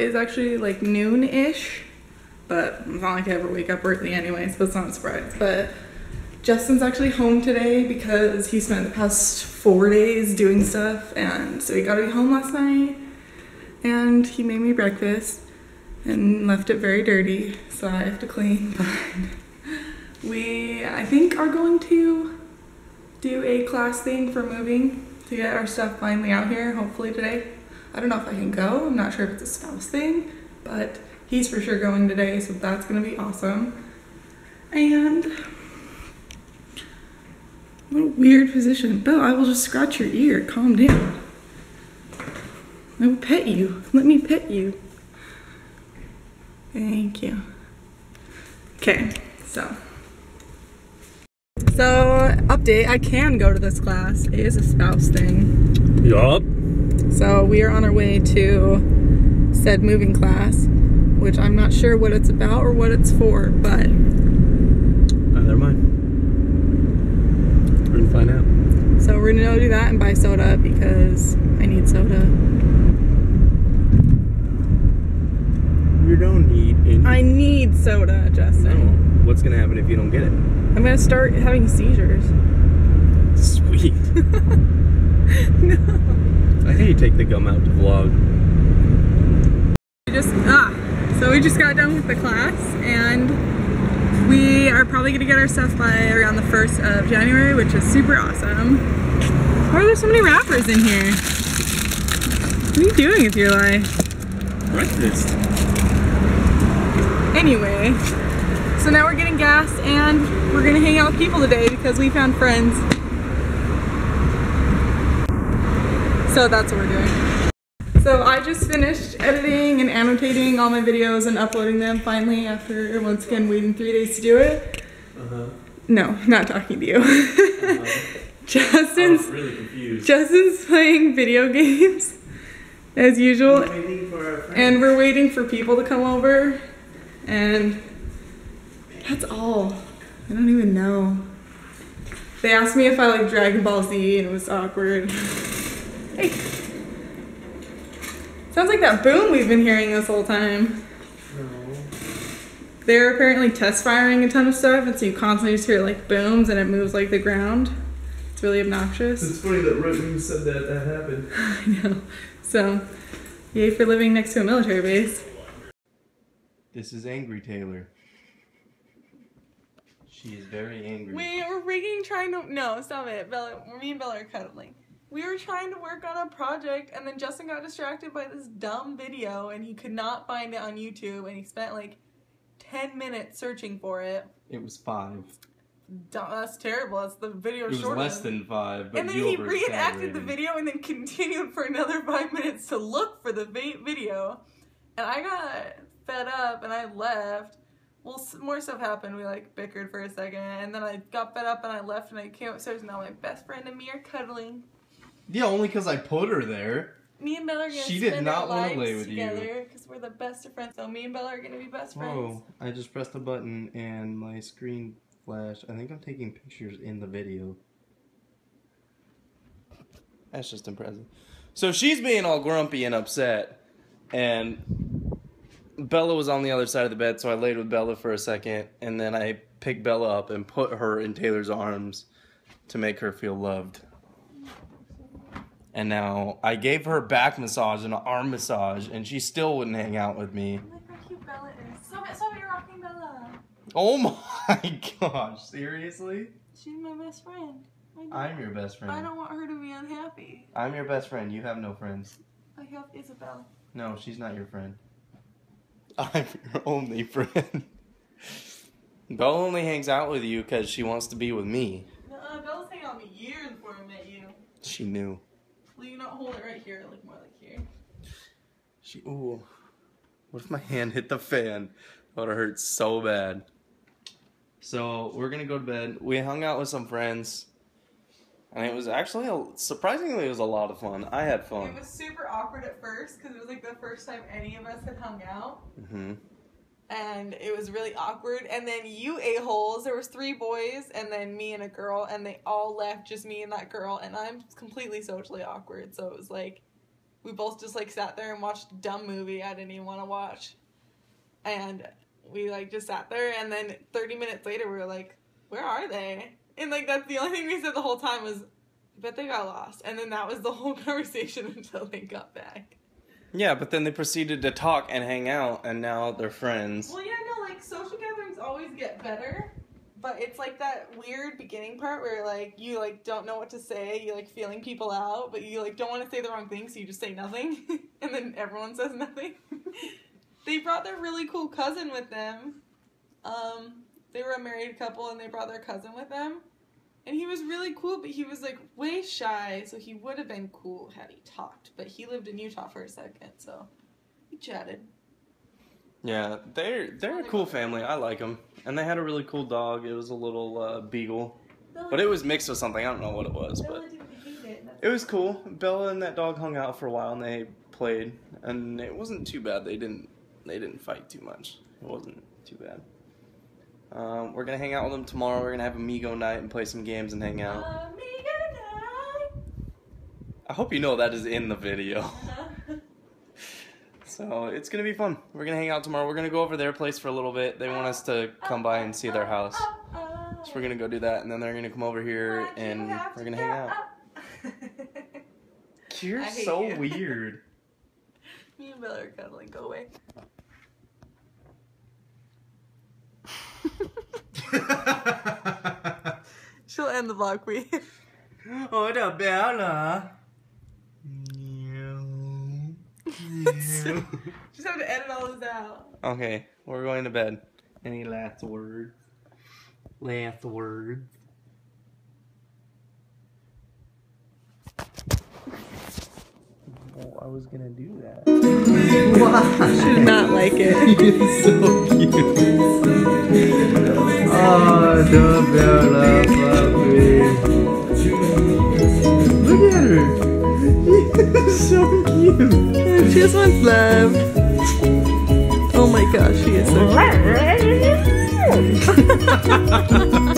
is actually like noon-ish, but it's not like I ever wake up early anyways, so it's not a surprise. But Justin's actually home today because he spent the past 4 days doing stuff, and so he got to be home last night, and he made me breakfast and left it very dirty, so I have to clean. But we, I think, are going to do a class thing for moving to get our stuff finally out here, hopefully today. I don't know if I can go. I'm not sure if it's a spouse thing, but he's for sure going today, so that's gonna be awesome. And what a weird position. Beau, I will just scratch your ear. Calm down. I will pet you. Let me pet you. Thank you. Okay, so update, I can go to this class. It is a spouse thing. Yup. So we are on our way to said moving class, which I'm not sure what it's about or what it's for, but never mind. We're gonna find out. So we're gonna go do that and buy soda because I need soda. You don't need any. I need soda, Justin. No. What's gonna happen if you don't get it? I'm gonna start having seizures. Sweet. No. I think you take the gum out to vlog. So we just got done with the class, and we are probably gonna get our stuff by around the 1st of January, which is super awesome. Why are there so many wrappers in here? What are you doing with your life? Breakfast. Anyway, so now we're getting gas, and we're gonna hang out with people today because we found friends. So that's what we're doing. So I just finished editing and annotating all my videos and uploading them finally after once again waiting 3 days to do it. No, not talking to you. Justin's really confused. Justin's playing video games as usual, and we're waiting for people to come over, and that's all. I don't even know. They asked me if I like Dragon Ball Z, and it was awkward. Hey. Sounds like that boom we've been hearing this whole time. No. They're apparently test firing a ton of stuff, and so you constantly just hear like booms and it moves like the ground. It's really obnoxious. It's funny that right when you said that, that happened. I know. So, yay for living next to a military base. This is Angry Taylor. She is very angry. Wait, we're rigging trying to- no, stop it. Bella, me and Bella are cuddling. We were trying to work on a project, and then Justin got distracted by this dumb video, and he could not find it on YouTube, and he spent like 10 minutes searching for it. It was 5. That's terrible. That's the video shorter. It was shorter. Less than 5, but and then he reenacted the video and then continued for another 5 minutes to look for the video. And I got fed up, and I left. Well, more stuff happened. We like bickered for a second, and then I got fed up, and I left, and I came upstairs, and now my best friend and me are cuddling. Yeah, only because I put her there. Me and Bella are gonna spend our lives together because we're the best of friends. So me and Bella are gonna be best friends. Whoa! I just pressed a button and my screen flashed. I think I'm taking pictures in the video. That's just impressive. So she's being all grumpy and upset, and Bella was on the other side of the bed. So I laid with Bella for a second, and then I picked Bella up and put her in Taylor's arms to make her feel loved. And now I gave her a back massage and an arm massage, and she still wouldn't hang out with me. Look how cute Bella is. So you're rocking Bella. Oh my gosh, seriously? She's my best friend. I'm your best friend. I don't want her to be unhappy. I'm your best friend. You have no friends. I have Isabella. No, she's not your friend. I'm your only friend. Bella only hangs out with you because she wants to be with me. No, Bella's hanging out with me years before I met you. She knew. Will you not hold it right here, like more like here? Ooh. What if my hand hit the fan? That would've hurt so bad. So, we're gonna go to bed. We hung out with some friends. And it was actually, surprisingly, it was a lot of fun. I had fun. It was super awkward at first, because it was like the first time any of us had hung out. Mm-hmm. And it was really awkward. And then you a-holes, there was 3 boys and then me and a girl, and they all left, just me and that girl, and I'm completely socially awkward. So it was like we both just like sat there and watched a dumb movie I didn't even want to watch. And we like just sat there, and then 30 minutes later we were like, where are they? And like that's the only thing we said the whole time was, I bet they got lost. And then that was the whole conversation until they got back. Yeah, but then they proceeded to talk and hang out, and now they're friends. Well, yeah, no, like, social gatherings always get better, but it's, like, that weird beginning part where, like, you, like, don't know what to say, you like, feeling people out, but you, like, don't want to say the wrong thing, so you just say nothing, and then everyone says nothing. They brought their really cool cousin with them. They were a married couple, and they brought their cousin with them, and he was really cool, but he was, like, way shy, so he would have been cool had he talked. But he lived in Utah for a second, so he chatted. Yeah, they're a cool family. I like them. And they had a really cool dog. It was a little beagle. But it was mixed with something. I don't know what it was. But it was cool. Bella and that dog hung out for a while, and they played. And it wasn't too bad. They didn't fight too much. It wasn't too bad. We're going to hang out with them tomorrow. We're going to have Amigo night and play some games and hang out. Amigo night! I hope you know that is in the video. Uh-huh. So it's going to be fun. We're going to hang out tomorrow. We're going to go over their place for a little bit. They want us to come by and see their house. So we're going to go do that, and then they're going to come over here and we're going to hang out. You're so weird. Me and Bella are cuddling. Go away. She'll end the vlog for you. Oh, the Bella. So, just have to edit all this out. Okay, we're going to bed. Any last words? Last words. Oh, I was gonna do that. Wow, I did not like it. It's so cute. Oh, the Bella puppy. Look at her. She's so cute. She just wants love. Oh my gosh, she is so cute.